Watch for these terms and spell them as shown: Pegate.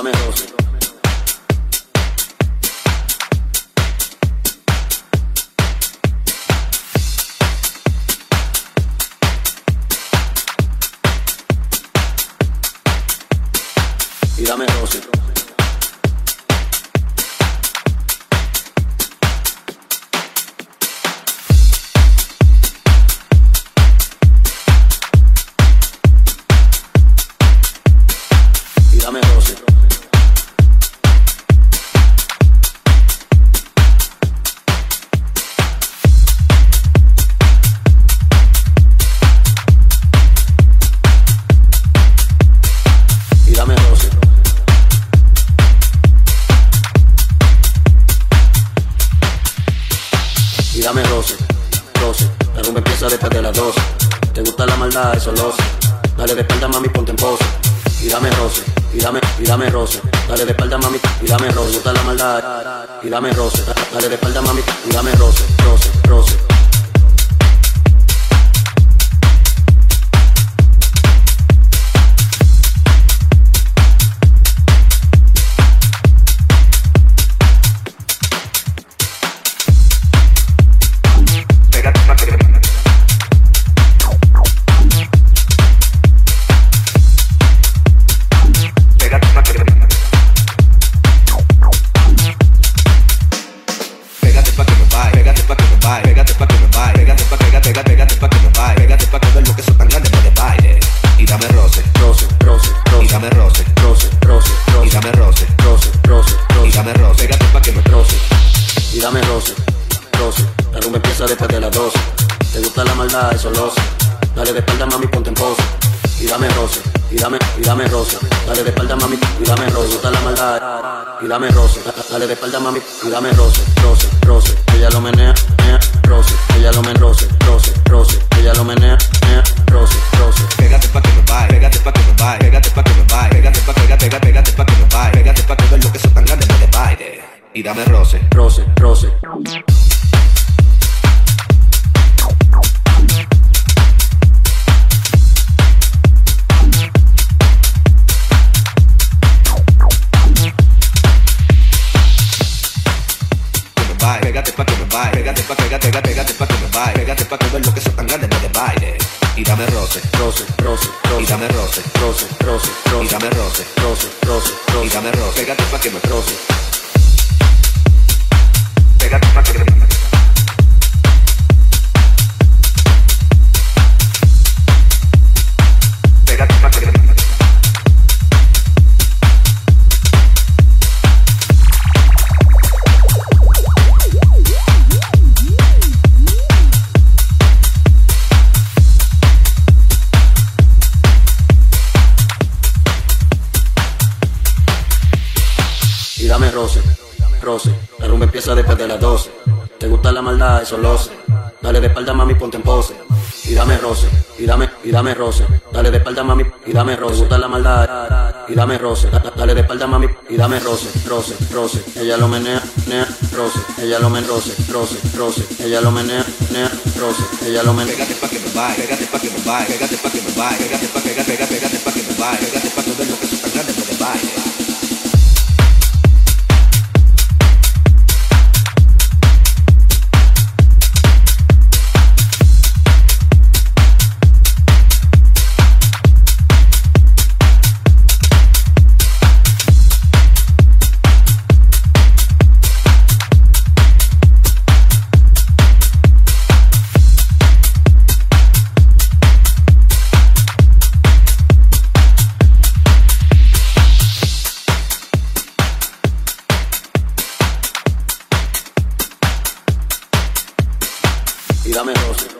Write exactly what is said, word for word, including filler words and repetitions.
dame doce. Y dame doce. Y dame doce, doce, la rumba empieza después de las doce. Te gusta la maldad, eso lo sé. Dale de espalda, mami, ponte en pose. Y dame roce, y dame, y dame roce. Dale de espalda, mami, y dame roce. Te gusta la maldad, y dame roce. Dale de espalda, mami, y dame roce, roce, roce. Pégate pa' que me baile, pégate pa' pégate, pégate pa' que me baile, pégate pa' que ver lo que son tan grandes no te baile. Y dame roce, roce, roce, roce, y dame roce, roce, roce, roce, y dame roce, roce, roce, roce, y dame roce, pégate pa' que me roce, y dame roce, roce, la rumba empieza después de las doce. Te gusta la maldad, eso lo sé. Dale de espalda, mami, ponte en pose. Y dame roce, y dame, y dame roce, dale de espalda, mami, y dame roce, gusta la maldad, y dame roce, dale de espalda, mami, y dame roce, roce, roce, ella lo menea, menea, roce, ella lo menea, roce, roce, roce, ella lo menea, menea, roce, roce. Pégate pa' que me baile, pégate pa' que me baile, pégate pa' que me baile, pégate pa' que me baile, pégate pa' que me baile, pégate pa' que ver lo que son tan grandes no te baile. Y dame roce, roce, roce. Pégate pa' que me baile, pégate pa' pégate, pégate pa' que me baile, pégate pa' que ver lo que son tan grandes no te baile. Y dame roce, roce, roce, roce, y dame roce, roce, roce, roce, y dame roce, roce, roce, roce, y dame roce, pégate pa' que me roce. Pégate pa' que me roce. Pégate pa' que me roce. Y dame roce, roce, la rumba empieza después de las doce. Te gusta la maldad, eso lo sé. Dale de espalda, mami, ponte en pose. Y dame roce, y dame, y dame roce. Dale de espalda, mami, y dame roce. Te gusta la maldad, y dame roce. Dale de espalda, mami, y dame roce, roce, roce. Ella lo menea, nea, roce. Ella lo menea, roce, roce, roce. Ella lo menea, nea, roce. Ella lo menea. Pégate pa' que me baile, pégate pa' que me baile, pégate pa' que me baile, pégate pa' que pégate, pégate pa' que me baile, pégate pa' que ver lo que son tan grandes no te baile. Y dame roce.